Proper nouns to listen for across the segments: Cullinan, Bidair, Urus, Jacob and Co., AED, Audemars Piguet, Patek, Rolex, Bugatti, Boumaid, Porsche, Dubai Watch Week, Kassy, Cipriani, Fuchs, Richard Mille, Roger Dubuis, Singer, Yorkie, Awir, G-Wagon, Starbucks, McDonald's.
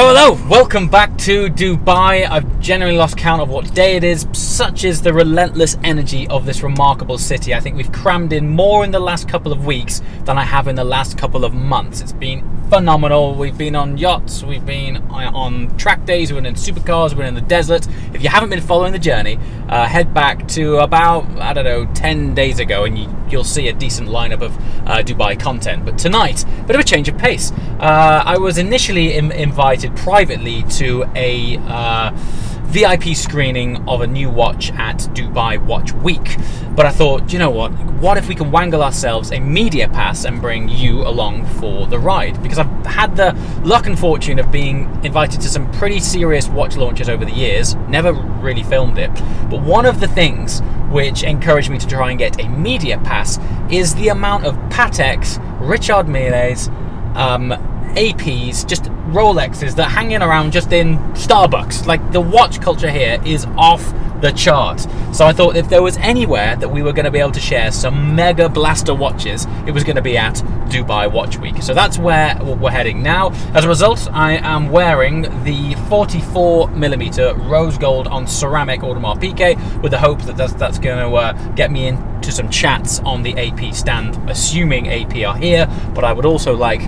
So hello, welcome back to Dubai. I've generally lost count of what day it is. Such is the relentless energy of this remarkable city. I think we've crammed in more in the last couple of weeks than I have in the last couple of months. It's been phenomenal. We've been on yachts, we've been on track days, we've been in supercars, we've been in the desert. If you haven't been following the journey, head back to about, I don't know, 10 days ago and you'll see a decent lineup of Dubai content. But tonight, a bit of a change of pace. I was initially invited privately to a VIP screening of a new watch at Dubai Watch Week, but I thought, you know what if we can wangle ourselves a media pass and bring you along for the ride? Because I've had the luck and fortune of being invited to some pretty serious watch launches over the years, never really filmed it, but one of the things which encouraged me to try and get a media pass is the amount of Pateks, Richard Mille's, APs, just Rolexes that hanging around just in Starbucks. Like, the watch culture here is off the chart. So I thought if there was anywhere that we were going to be able to share some mega blaster watches, it was going to be at Dubai Watch Week. So that's where we're heading now. As a result, I am wearing the 44mm rose gold on ceramic Audemars Piguet with the hope that that's going to get me into some chats on the AP stand, assuming AP are here. But I would also like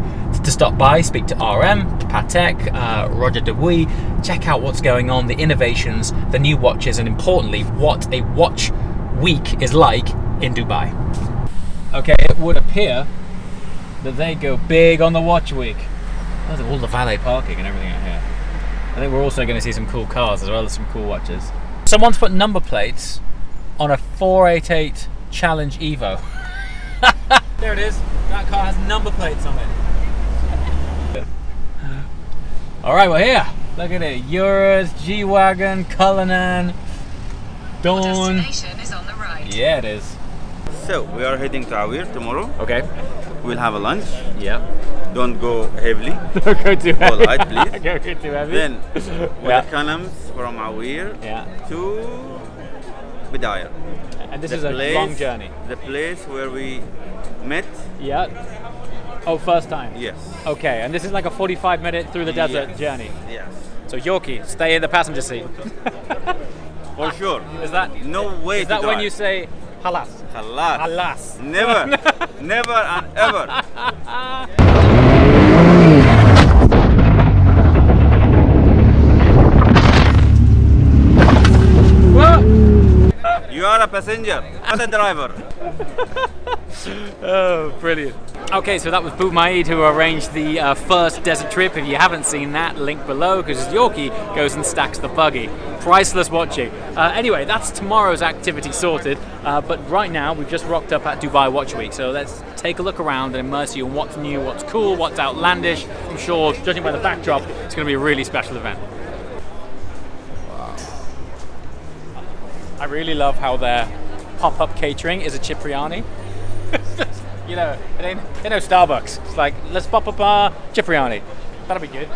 to stop by, speak to RM, to Patek, Roger Dubuis, check out what's going on, the innovations, the new watches, and importantly, what a watch week is like in Dubai. Okay, it would appear that they go big on the watch week. Look at all the valet parking and everything out here. I think we're also going to see some cool cars as well as some cool watches. Someone's put number plates on a 488 Challenge Evo. There it is. That car has number plates on it. All right, we're here. Look at it. Urus, G-Wagon, Cullinan, Dawn. Your destination is on the right. Yeah, it is. So, we are heading to Awir tomorrow. Okay. We'll have a lunch. Yeah. Don't go heavily. Don't go too heavy. All right, please. Don't go too heavy. Then, yeah. It comes from Awir to Bidair. And this is a long journey. The place where we met. Yeah. Oh, first time? Yes. Okay, and this is like a 45-minute through the desert journey? Yes. So, Yorkie, stay in the passenger seat. For sure. Is that, no way is that when you say, halas? Halas. Halas. Never. Never and ever. You are a passenger, not a driver. Oh, brilliant. Okay, so that was Boumaid who arranged the first desert trip. If you haven't seen that, link below, because Yorkie goes and stacks the buggy. Priceless watching. Anyway, that's tomorrow's activity sorted, but right now we've just rocked up at Dubai Watch Week, so let's take a look around and immerse you in what's new, what's cool, what's outlandish. I'm sure, judging by the backdrop, it's going to be a really special event. Wow. I really love how their pop-up catering is a Cipriani. You know, it ain't no Starbucks. It's like, let's pop up a Cipriani. That'll be good.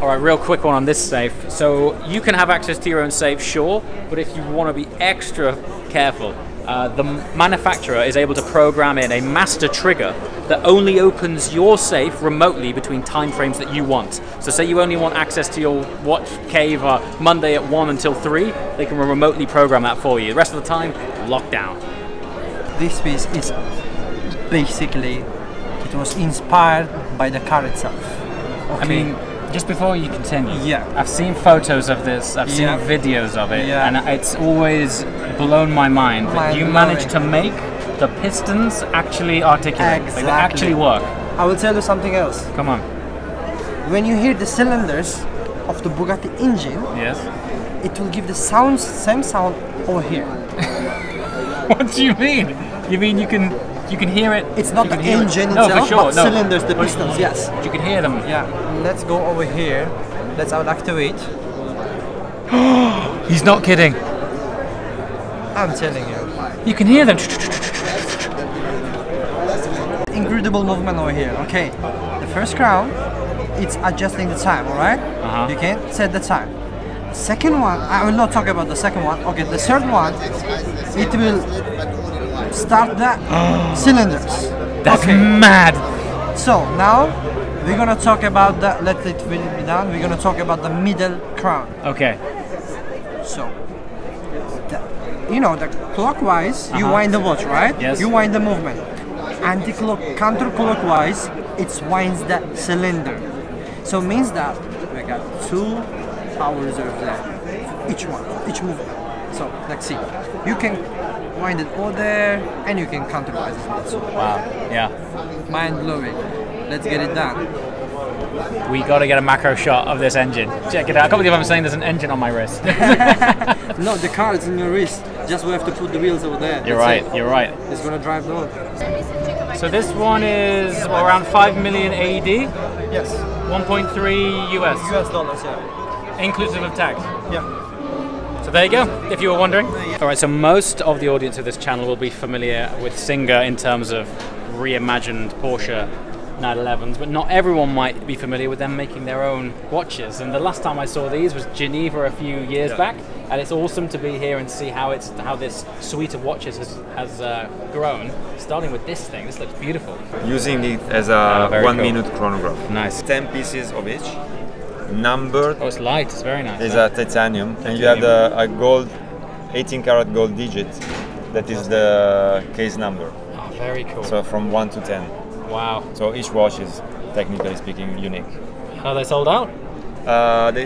All right, real quick one on this safe. So you can have access to your own safe, sure, but if you want to be extra careful, the manufacturer is able to program in a master trigger that only opens your safe remotely between timeframes that you want. So say you only want access to your watch cave Monday at 1 until 3, they can remotely program that for you. The rest of the time, locked down. This piece is basically, it was inspired by the car itself. Okay. I mean, just before you continue, I've seen photos of this, I've seen videos of it, and it's always blown my mind that you managed to make the pistons actually articulate, exactly. Like they actually work. I will tell you something else. Come on. When you hear the cylinders of the Bugatti engine, it will give the sound, same sound over here. What do you mean? You mean you can hear it? It's not the engine itself, but cylinders, the pistons, yes. You can hear them. Yeah. Let's go over here. Let's activate. He's not kidding. I'm telling you. You can hear them. Incredible movement over here. Okay. The first crown, it's adjusting the time, alright? You can set the time. Second one, I will not talk about the second one. Okay, the third one, it will start the cylinders. That's mad. So now We're gonna talk about that. Let it be done. We're gonna talk about the middle crown. Okay. So, you know, the clockwise, you wind the watch, right? Yes. You wind the movement. Counterclockwise, it winds the cylinder. So it means that we got 2 hours of there, each one, each movement. So let's see. You can wind it all there, and you can counterclockwise it also. Wow. Yeah. Mind blowing. Let's get it done. We got to get a macro shot of this engine. Check it out. I can't believe I'm saying there's an engine on my wrist. No, the car is in your wrist. Just we have to put the wheels over there. You're right. You're right. It's gonna drive low. So this one is around 5 million AED. Yes. 1.3 US. US dollars, yeah. Inclusive of tax. Yeah. So there you go, if you were wondering. All right, so most of the audience of this channel will be familiar with Singer in terms of reimagined Porsche 911s, but not everyone might be familiar with them making their own watches. And the last time I saw these was Geneva a few years back, and it's awesome to be here and see how it's this suite of watches has grown. Starting with this thing, this looks beautiful. Using it as a one-minute chronograph. Nice. 10 pieces of each. Numbered. Oh, it's light. It's very nice. It's a titanium, and you have a gold, 18-karat gold digit. That is the case number. Oh, very cool. So from 1 to 10. Wow. So each watch is, technically speaking, unique. Are they sold out?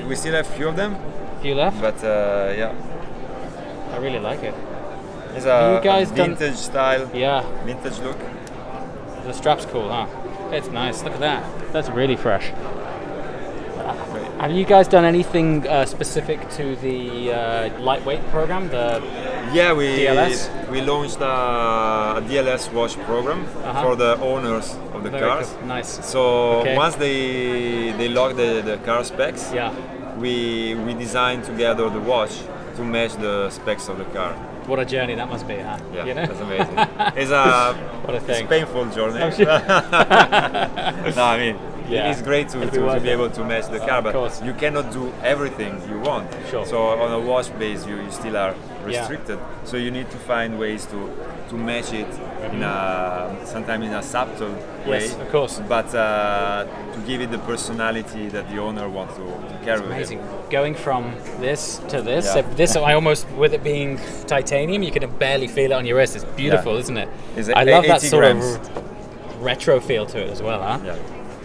We still have a few of them. A few left. But yeah. I really like it. It's a vintage style. Yeah. Vintage look. The strap's cool, huh? It's nice. Look at that. That's really fresh. Have you guys done anything specific to the lightweight program? The we DLS? We launched a DLS watch program for the owners of the cars. Cool. Nice. So once they log the car specs, we designed together the watch to match the specs of the car. What a journey that must be, huh? Yeah, you know? That's amazing. It's a painful journey. I'm sure. No, I mean. Yeah. It's great to be able to match the car, but you cannot do everything you want. Sure. So on a watch base, you still are restricted. Yeah. So you need to find ways to match it in sometimes in a subtle way. Yes, of course. But to give it the personality that the owner wants to carry. It's amazing. Going from this to this, so I almost, with it being titanium, you can barely feel it on your wrist. It's beautiful, isn't it? I love that sort of retro feel to it as well, huh? Yeah.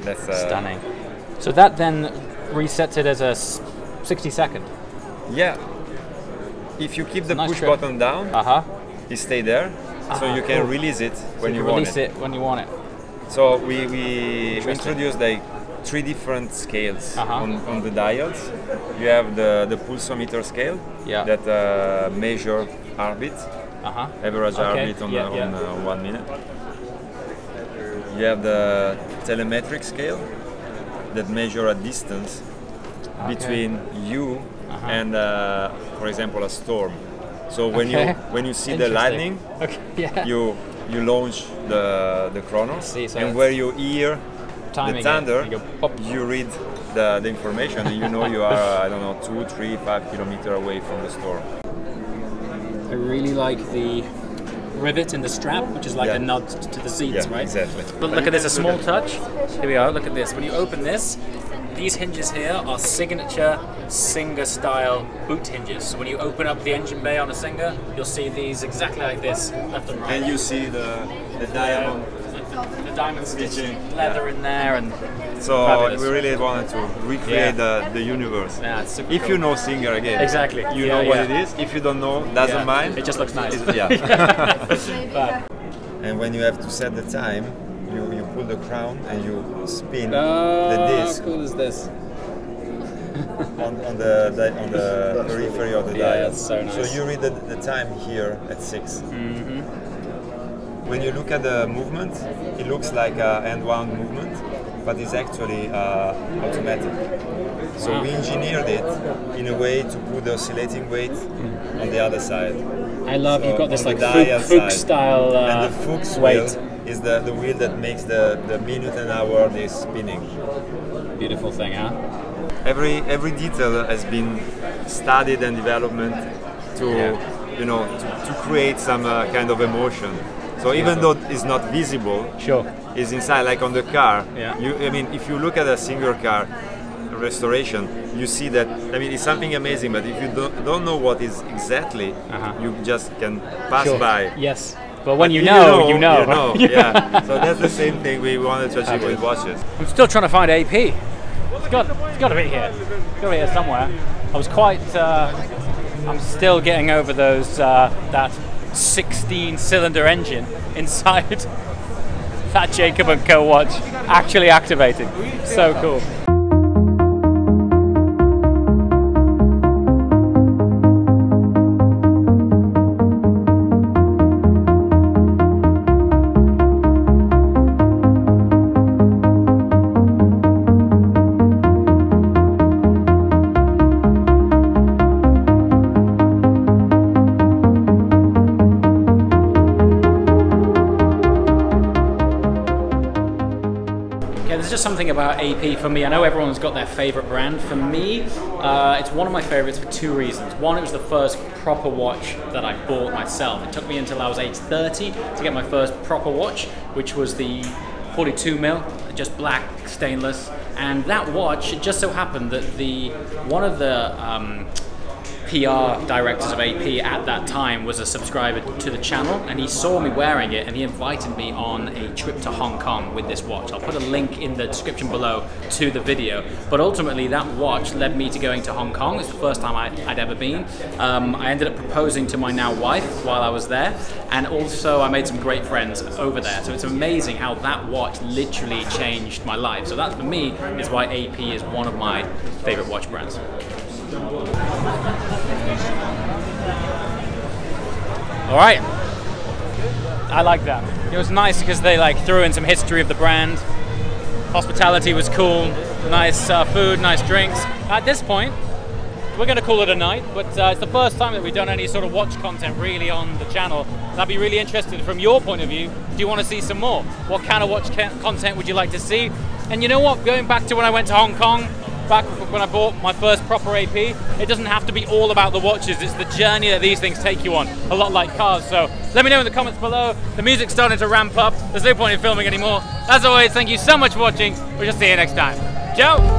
That's stunning. So that then resets it as a 60-second. Yeah. If you keep the push button down, it stays there. So you can release it when you want it. Release it when you want it. So we introduced like 3 different scales on the dials. You have the pulsometer scale that measure heartbeat, average heartbeat on 1 minute. You have the telemetric scale that measure a distance between you and, for example, a storm. So when you see the lightning, you launch the chronos, so and where you hear the thunder, you read the information, and you know you are I don't know 2, 3, 5 kilometers away from the storm. I really like the rivet in the strap, which is like a nod to the seats, right? Exactly. But look at this, a small touch. Here we are, look at this. When you open this, these hinges here are signature Singer style boot hinges. So when you open up the engine bay on a Singer, you'll see these exactly like this, left and right. And you see the diamond. The diamond stitching, leather in there, and so fabulous. We really wanted to recreate the universe. Yeah, it's super cool. You know Singer again, exactly, you know what it is. If you don't know, doesn't mind. It just looks nice. And when you have to set the time, you pull the crown and you spin the disc. How cool is this? on the periphery of the dial. That's so nice. So you read the time here at 6. When you look at the movement, it looks like a hand-wound movement, but it's actually automatic. So we engineered it in a way to put the oscillating weight on the other side. I love you've got this like Fuchs style and the Fuchs weight is the wheel that makes the minute and hour this spinning. Beautiful thing, huh? Every detail has been studied and developed to create some kind of emotion. So even though it's not visible, it's inside, like on the car. Yeah. I mean, if you look at a Singer car restoration, you see that, I mean, it's something amazing, but if you don't know what is exactly, you just can pass by. Yes. But when you know. Yeah. So that's the same thing we wanted to achieve with watches. I'm still trying to find AP. It's got to be here. It's got to be here somewhere. I was quite, I'm still getting over those, that 16-cylinder engine inside that Jacob and Co. watch actually activating. So cool. Something about AP for me, I know everyone's got their favorite brand. For me, it's one of my favorites for two reasons. One, it was the first proper watch that I bought myself. It took me until I was age 30 to get my first proper watch, which was the 42 mil, just black stainless. And that watch, it just so happened that the one of the PR directors of AP at that time was a subscriber to the channel, and he saw me wearing it and he invited me on a trip to Hong Kong with this watch. I'll put a link in the description below to the video, but ultimately that watch led me to going to Hong Kong. It's the first time I'd ever been. I ended up proposing to my now wife while I was there, and also I made some great friends over there. So it's amazing how that watch literally changed my life. So that for me is why AP is one of my favorite watch brands. All right, I like that. It was nice because they like threw in some history of the brand. Hospitality was cool, nice food, nice drinks. At this point, we're going to call it a night, but it's the first time that we've done any sort of watch content really on the channel. And I'd be really interested from your point of view. Do you want to see some more? What kind of watch content would you like to see? And you know what? Going back to when I went to Hong Kong, back when I bought my first proper AP, it doesn't have to be all about the watches, it's the journey that these things take you on, a lot like cars. So let me know in the comments below. The music's starting to ramp up, there's no point in filming anymore. As always, thank you so much for watching, we'll just see you next time. Ciao!